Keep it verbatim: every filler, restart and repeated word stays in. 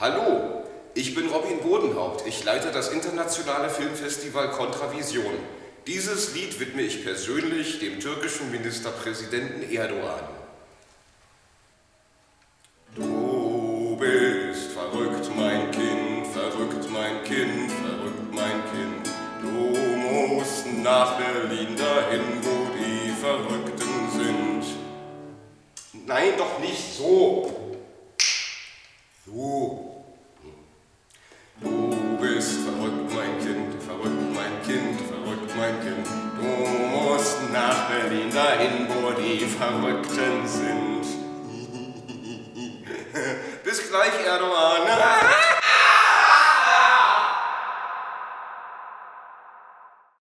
Hallo, ich bin Robin Bodenhaupt, ich leite das internationale Filmfestival Kontravision. Dieses Lied widme ich persönlich dem türkischen Ministerpräsidenten Erdogan. Du bist verrückt, mein Kind, verrückt, mein Kind, verrückt, mein Kind. Du musst nach Berlin dahin, wo die Verrückten sind. Nein, doch nicht so. So. Du bist verrückt, mein Kind, verrückt, mein Kind, verrückt, mein Kind. Du musst nach Berlin dahin, wo die Verrückten sind. Bis gleich, Erdogan.